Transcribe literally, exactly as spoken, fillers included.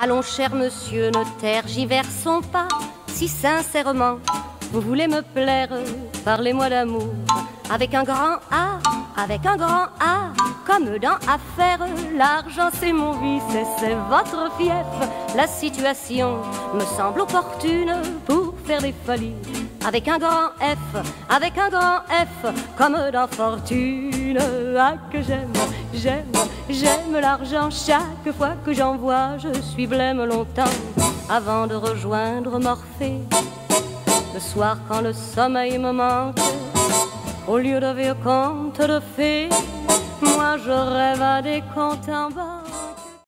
Allons, cher monsieur notaire, tergiversons pas. Si sincèrement vous voulez me plaire, parlez-moi d'amour avec un grand A, avec un grand A, comme dans affaire. L'argent c'est mon vice et c'est votre fief. La situation me semble opportune pour faire des folies avec un grand F, avec un grand F, comme dans fortune. Ah que j'aime, j'aime, j'aime l'argent. Chaque fois que j'en vois, je suis blême longtemps avant de rejoindre Morphée. Le soir quand le sommeil me manque, au lieu de vieux contes de fées, moi je rêve à des contes en bas.